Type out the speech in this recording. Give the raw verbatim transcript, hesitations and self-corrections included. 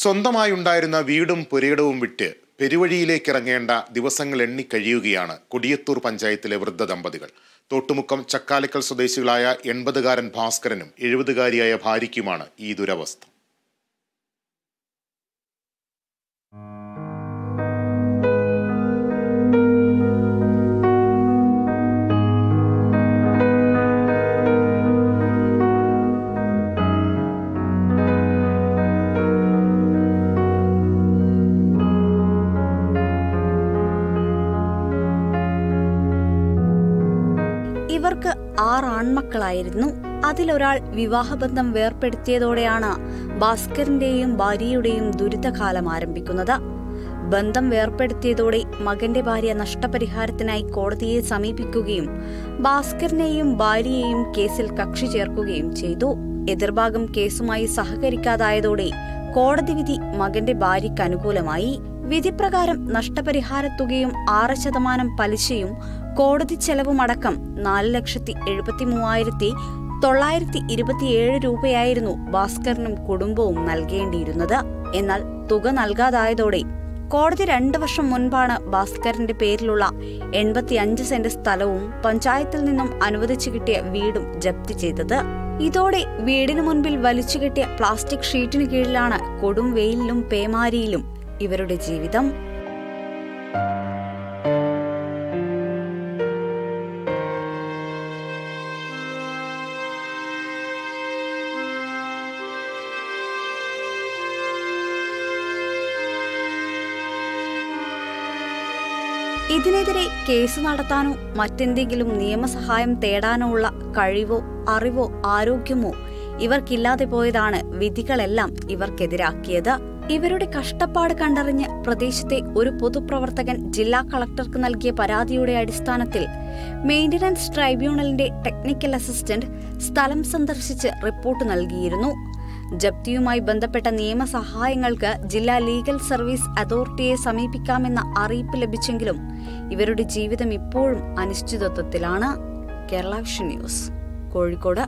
സ്വന്തമായുണ്ടായിരുന്ന വീടും പുരയിടവും വിട്ട് പെരുവഴിയിലേക്ക് ഇറങ്ങേണ്ട ദിവസങ്ങൾ എണ്ണി കഴിയുകയാണ് കൊടിയത്തൂർ പഞ്ചായത്തിലെ വൃദ്ധ ദമ്പതികൾ. തോട്ടുമുക്കം ചക്കാലക്കൽ സ്വദേശികളായ എൺപതുകാരൻ ഭാസ്കരനും എഴുപതുകാരിയായ ഭാര്യയ്ക്കുമാണ് ഈ ദുരവസ്ഥ. ഇവർക്ക് ആറ് ആൺമക്കളായിരുന്നു. അതിലൊരാൾ വിവാഹബന്ധം വേർപ്പെടുത്തിയതോടെയാണ് ഭാസ്കറിന്റെയും ഭാര്യയുടെയും ദുരിതകാലം ആരംഭിക്കുന്നത്. ബന്ധം വേർപ്പെടുത്തിയതോടെ മകന്റെ ഭാര്യ നഷ്ടപരിഹാരത്തിനായി കോടതിയെ സമീപിക്കുകയും ഭാസ്കറിനെയും ഭാര്യയെയും കേസിൽ കക്ഷി ചേർക്കുകയും ചെയ്തു. എതിർഭാഗം കേസുമായി സഹകരിക്കാതായതോടെ കോടതി വിധി മകന്റെ ഭാര്യയ്ക്ക് അനുകൂലമായി. വിധിപ്രകാരം നഷ്ടപരിഹാരത്തുകയും ആറ് ശതമാനം പലിശയും കോടതി ചെലവുമടക്കം നാല് ലക്ഷത്തി എഴുപത്തി മൂവായിരത്തി തൊള്ളായിരത്തി ഇരുപത്തിയേഴ് രൂപയായിരുന്നു ഭാസ്കറിനും കുടുംബവും നൽകേണ്ടിയിരുന്നത്. എന്നാൽ തുക നൽകാതായതോടെ കോടതി രണ്ടു വർഷം മുൻപാണ് ഭാസ്കറിന്റെ പേരിലുള്ള എൺപത്തി അഞ്ച് സെന്റ് സ്ഥലവും പഞ്ചായത്തിൽ നിന്നും അനുവദിച്ചു കിട്ടിയ വീടും ജപ്തി ചെയ്തത്. ഇതോടെ വീടിനു മുൻപിൽ വലിച്ചുകെട്ടിയ പ്ലാസ്റ്റിക് ഷീറ്റിനു കീഴിലാണ് കൊടും വെയിലിലും പേമാരിയിലും ഇവരുടെ ജീവിതം. ഇതിനെതിരെ കേസ് നടത്താനോ മറ്റെന്തെങ്കിലും നിയമസഹായം തേടാനോ ഉള്ള കഴിവോ അറിവോ ആരോഗ്യമോ ഇവർക്കില്ലാതെ പോയതാണ് വിധികളെല്ലാം ഇവർക്കെതിരാക്കിയത്. ഇവരുടെ കഷ്ടപ്പാട് കണ്ടറിഞ്ഞ് പ്രദേശത്തെ ഒരു പൊതുപ്രവർത്തകൻ ജില്ലാ കളക്ടർക്ക് നൽകിയ പരാതിയുടെ അടിസ്ഥാനത്തിൽ മെയിന്റനൻസ് ട്രൈബ്യൂണലിന്റെ ടെക്നിക്കൽ അസിസ്റ്റന്റ് സ്ഥലം സന്ദർശിച്ച് റിപ്പോർട്ട് നൽകിയിരുന്നു. ജപ്തിയുമായി ബന്ധപ്പെട്ട നിയമസഹായങ്ങൾക്ക് ജില്ലാ ലീഗൽ സർവീസ് അതോറിറ്റിയെ സമീപിക്കാമെന്ന അറിയിപ്പ് ലഭിച്ചെങ്കിലും ഇവരുടെ ജീവിതം ഇപ്പോഴും അനിശ്ചിതത്വത്തിലാണ്. Kerala Vision news, Kozhikode.